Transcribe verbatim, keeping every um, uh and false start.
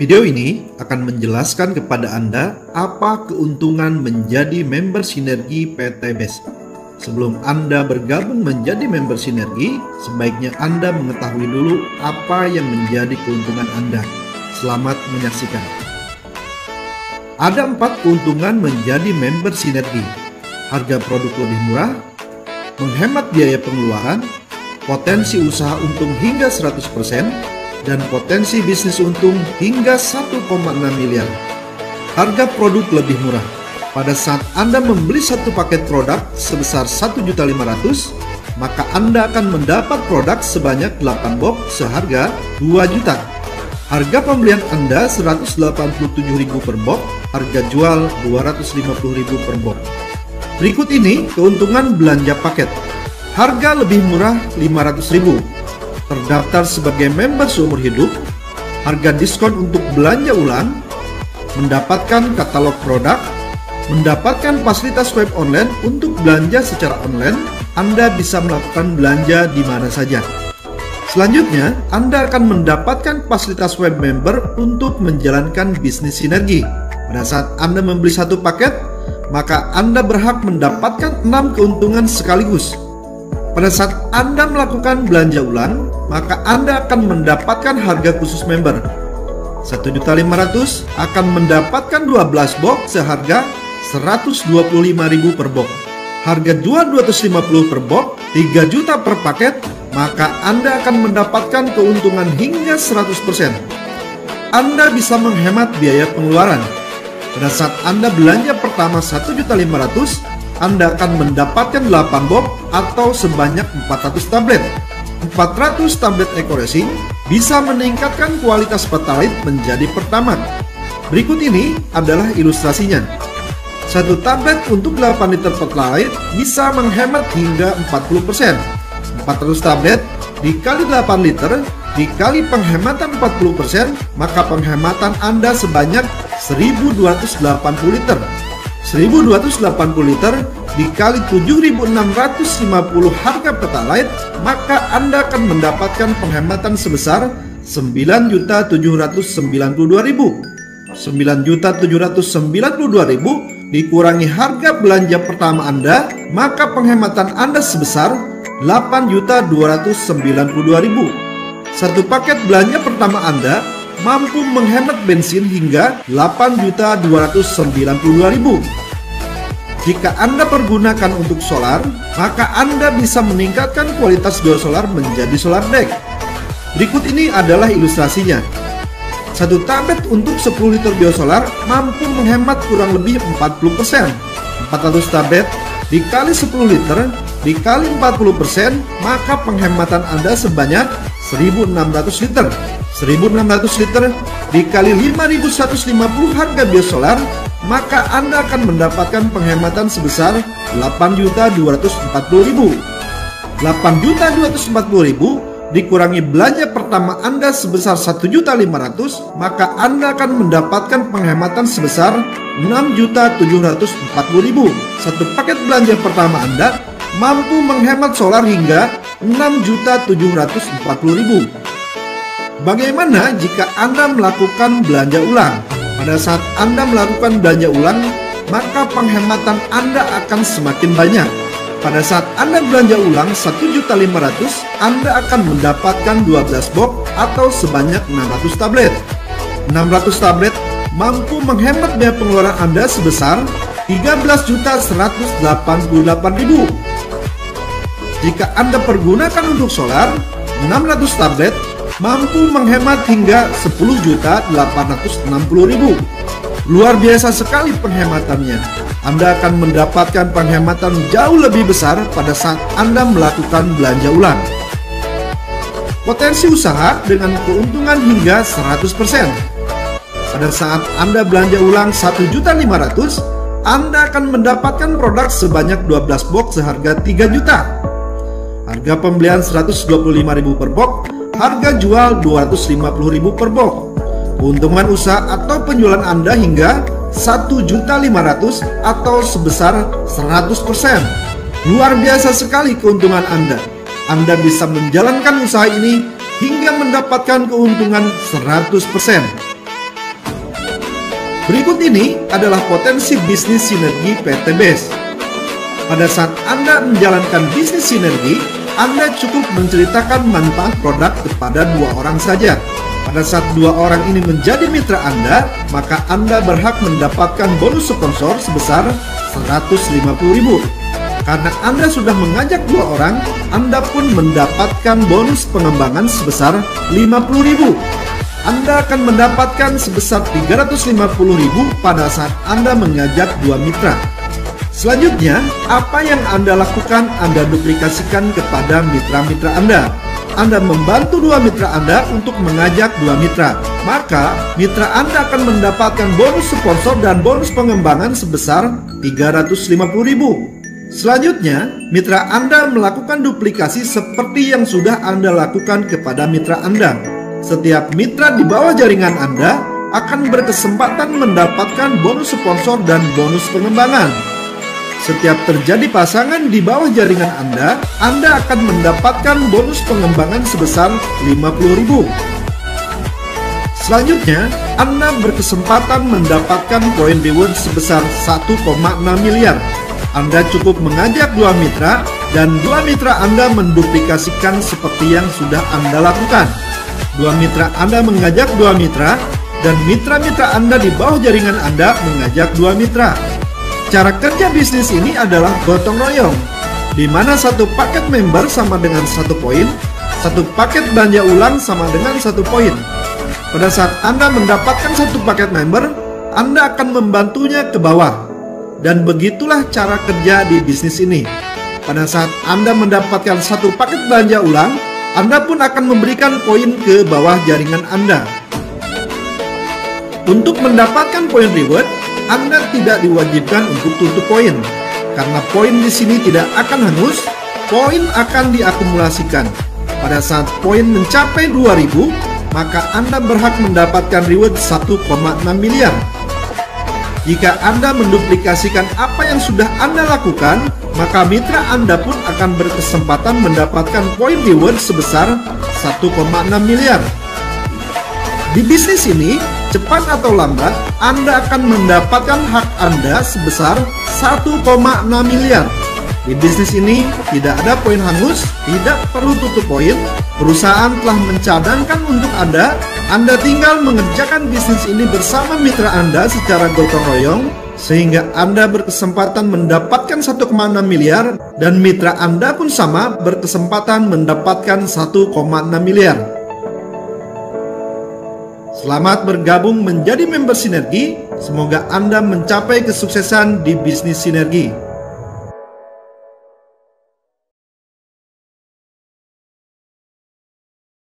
Video ini akan menjelaskan kepada Anda apa keuntungan menjadi member Sinergi P T Best. Sebelum Anda bergabung menjadi member Sinergi, sebaiknya Anda mengetahui dulu apa yang menjadi keuntungan Anda. Selamat menyaksikan. Ada empat keuntungan menjadi member Sinergi. Harga produk lebih murah, menghemat biaya pengeluaran, potensi usaha untung hingga seratus persen, dan potensi bisnis untung hingga satu koma enam miliar. Harga produk lebih murah. Pada saat Anda membeli satu paket produk sebesar satu juta lima ratus ribu, maka Anda akan mendapat produk sebanyak delapan box seharga dua juta. Harga pembelian Anda seratus delapan puluh tujuh ribu per box, harga jual dua ratus lima puluh ribu per box. Berikut ini keuntungan belanja paket. Harga lebih murah lima ratus ribu. Terdaftar sebagai member seumur hidup, harga diskon untuk belanja ulang, mendapatkan katalog produk, mendapatkan fasilitas web online untuk belanja secara online, Anda bisa melakukan belanja di mana saja. Selanjutnya, Anda akan mendapatkan fasilitas web member untuk menjalankan bisnis sinergi. Pada saat Anda membeli satu paket, maka Anda berhak mendapatkan enam keuntungan sekaligus. Pada saat Anda melakukan belanja ulang, maka Anda akan mendapatkan harga khusus member. satu juta lima ratus ribu akan mendapatkan dua belas box seharga seratus dua puluh lima ribu per box. Harga jual dua ratus lima puluh per box, tiga juta per paket, maka Anda akan mendapatkan keuntungan hingga seratus persen. Anda bisa menghemat biaya pengeluaran. Pada saat Anda belanja pertama satu juta lima ratus ribu, Anda akan mendapatkan delapan box atau sebanyak empat ratus tablet. empat ratus tablet Eco Racing bisa meningkatkan kualitas pertalite menjadi pertamax. Berikut ini adalah ilustrasinya. Satu tablet untuk delapan liter pertalite bisa menghemat hingga empat puluh persen. empat ratus tablet dikali delapan liter dikali penghematan empat puluh persen, maka penghematan Anda sebanyak seribu dua ratus delapan puluh liter. seribu dua ratus delapan puluh liter dikali tujuh ribu enam ratus lima puluh harga pertalite, maka Anda akan mendapatkan penghematan sebesar sembilan juta tujuh ratus sembilan puluh dua ribu. sembilan juta tujuh ratus sembilan puluh dua ribu dikurangi harga belanja pertama Anda, maka penghematan Anda sebesar delapan juta dua ratus sembilan puluh dua ribu. Satu paket belanja pertama Anda mampu menghemat bensin hingga delapan juta dua ratus sembilan puluh dua ribu. Jika Anda pergunakan untuk solar, maka Anda bisa meningkatkan kualitas biosolar menjadi solar deck. Berikut ini adalah ilustrasinya. Satu tablet untuk sepuluh liter biosolar mampu menghemat kurang lebih empat puluh persen. empat ratus tablet dikali sepuluh liter dikali empat puluh persen, maka penghematan Anda sebanyak seribu enam ratus liter. seribu enam ratus liter dikali lima ribu seratus lima puluh harga biosolar, maka Anda akan mendapatkan penghematan sebesar delapan juta dua ratus empat puluh ribu. delapan juta dua ratus empat puluh ribu dikurangi belanja pertama Anda sebesar satu juta lima ratus ribu, maka Anda akan mendapatkan penghematan sebesar enam juta tujuh ratus empat puluh ribu. Satu paket belanja pertama Anda mampu menghemat solar hingga enam juta tujuh ratus empat puluh ribu. Bagaimana jika Anda melakukan belanja ulang? Pada saat Anda melakukan belanja ulang, maka penghematan Anda akan semakin banyak. Pada saat Anda belanja ulang satu juta lima ratus ribu, Anda akan mendapatkan dua belas box atau sebanyak enam ratus tablet. enam ratus tablet mampu menghemat biaya pengeluaran Anda sebesar tiga belas juta seratus delapan puluh delapan ribu. Jika Anda pergunakan untuk solar, enam ratus tablet mampu menghemat hingga sepuluh juta delapan ratus enam puluh ribu. Luar biasa sekali penghematannya. Anda akan mendapatkan penghematan jauh lebih besar pada saat Anda melakukan belanja ulang. Potensi usaha dengan keuntungan hingga seratus persen. Pada saat Anda belanja ulang satu juta lima ratus ribu, Anda akan mendapatkan produk sebanyak dua belas box seharga tiga juta. Harga pembelian seratus dua puluh lima ribu per box, harga jual dua ratus lima puluh ribu per box. Keuntungan usaha atau penjualan Anda hingga satu juta lima ratus ribu atau sebesar seratus persen. Luar biasa sekali keuntungan Anda. Anda bisa menjalankan usaha ini hingga mendapatkan keuntungan seratus persen. Berikut ini adalah potensi bisnis sinergi P T Best. Pada saat Anda menjalankan bisnis sinergi, Anda cukup menceritakan manfaat produk kepada dua orang saja. Pada saat dua orang ini menjadi mitra Anda, maka Anda berhak mendapatkan bonus sponsor sebesar seratus lima puluh ribu. Karena Anda sudah mengajak dua orang, Anda pun mendapatkan bonus pengembangan sebesar lima puluh ribu. Anda akan mendapatkan sebesar tiga ratus lima puluh ribu pada saat Anda mengajak dua mitra. Selanjutnya, apa yang Anda lakukan Anda duplikasikan kepada mitra-mitra Anda. Anda membantu dua mitra Anda untuk mengajak dua mitra. Maka, mitra Anda akan mendapatkan bonus sponsor dan bonus pengembangan sebesar tiga ratus lima puluh ribu. Selanjutnya, mitra Anda melakukan duplikasi seperti yang sudah Anda lakukan kepada mitra Anda. Setiap mitra di bawah jaringan Anda akan berkesempatan mendapatkan bonus sponsor dan bonus pengembangan. Setiap terjadi pasangan di bawah jaringan Anda, Anda akan mendapatkan bonus pengembangan sebesar lima puluh ribu. Selanjutnya, Anda berkesempatan mendapatkan poin reward sebesar satu koma enam miliar. Anda cukup mengajak dua mitra dan dua mitra Anda menduplikasikan seperti yang sudah Anda lakukan. Dua mitra Anda mengajak dua mitra, dan mitra-mitra Anda di bawah jaringan Anda mengajak dua mitra. Cara kerja bisnis ini adalah gotong royong, di mana satu paket member sama dengan satu poin, satu paket belanja ulang sama dengan satu poin. Pada saat Anda mendapatkan satu paket member, Anda akan membantunya ke bawah. Dan begitulah cara kerja di bisnis ini. Pada saat Anda mendapatkan satu paket belanja ulang, Anda pun akan memberikan poin ke bawah jaringan Anda. Untuk mendapatkan poin reward, Anda tidak diwajibkan untuk tutup poin. Karena poin di sini tidak akan hangus, poin akan diakumulasikan. Pada saat poin mencapai dua ribu, maka Anda berhak mendapatkan reward satu koma enam miliar. Jika Anda menduplikasikan apa yang sudah Anda lakukan, maka mitra Anda pun akan berkesempatan mendapatkan poin reward sebesar satu koma enam miliar. Di bisnis ini, cepat atau lambat, Anda akan mendapatkan hak Anda sebesar satu koma enam miliar. Di bisnis ini, tidak ada poin hangus, tidak perlu tutup poin, perusahaan telah mencadangkan untuk Anda, Anda tinggal mengerjakan bisnis ini bersama mitra Anda secara gotong royong, sehingga Anda berkesempatan mendapatkan satu koma enam miliar dan mitra Anda pun sama berkesempatan mendapatkan satu koma enam miliar. Selamat bergabung menjadi member Sinergi. Semoga Anda mencapai kesuksesan di bisnis Sinergi.